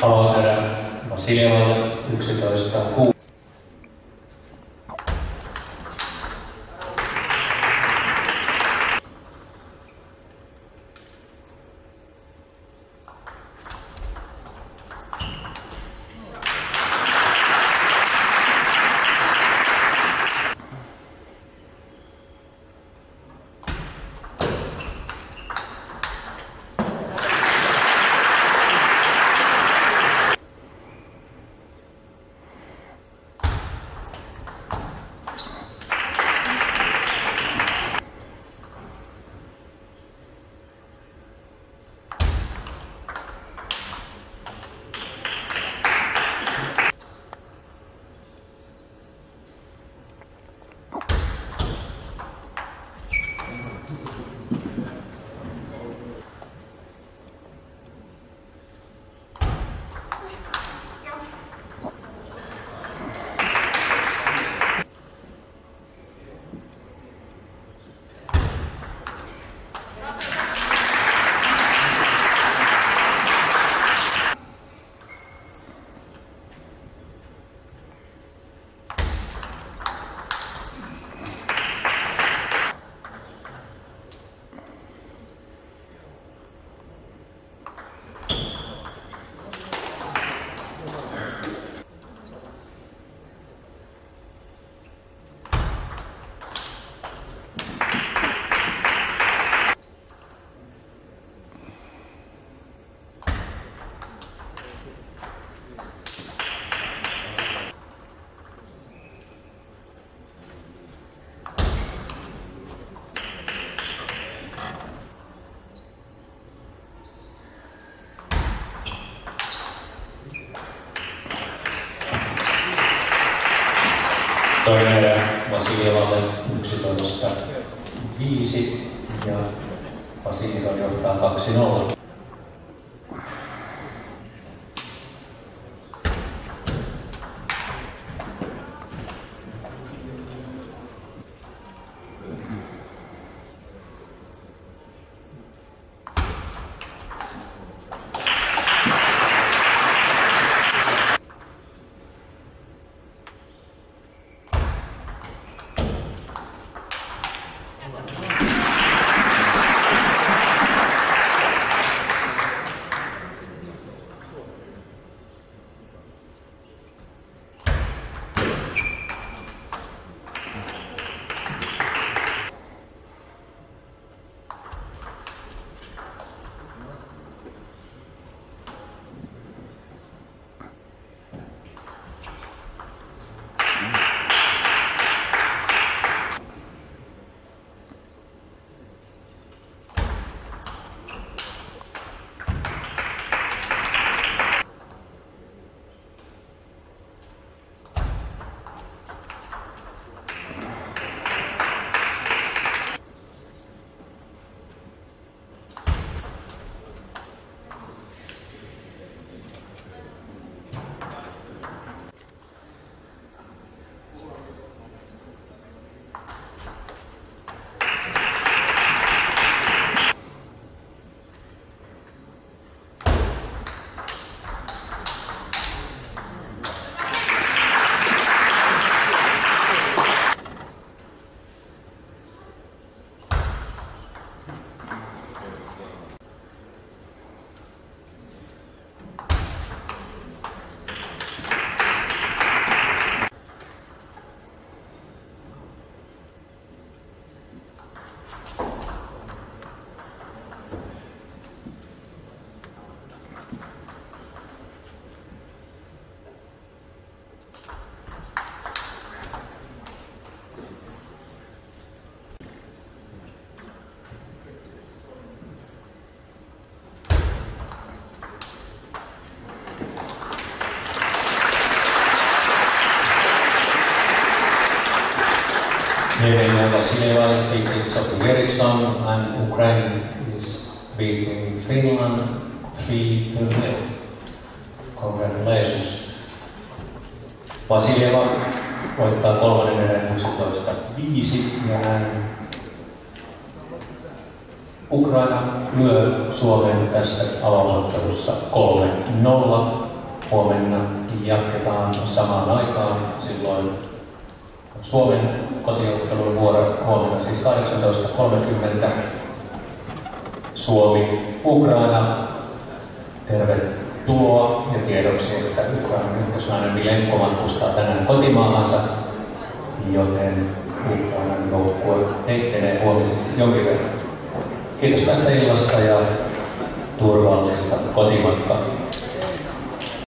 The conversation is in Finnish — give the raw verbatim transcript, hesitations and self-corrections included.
Talousarja Vasilevalle yksitoista kuusi. Toinen Vasilevalle yksitoista viisi ja Vasileva johtaa kaksi nolla. My name is Vasilevskiy, Sjobergsson, and Ukraine is beating Finland three to nil. Congratulations. Vasileva voittaa kolmannen erän yksitoista viisi ja näin Ukraina lyö Suomen tässä avausottelussa kolme nolla. Huomenna jatketaan samaan aikaan, silloin Suomen kotiottelun vuoro huomenna siis kahdeksantoista kolmekymmentä. Suomi, Ukraina, tervetuloa ja tiedoksi, että Ukrainan ykkösnainen Milenko matkustaa tänään kotimaahansa, joten Ukrainan joukkue heittelee huomiseksi jonkin verran. Kiitos tästä illasta ja turvallista kotimatkaa.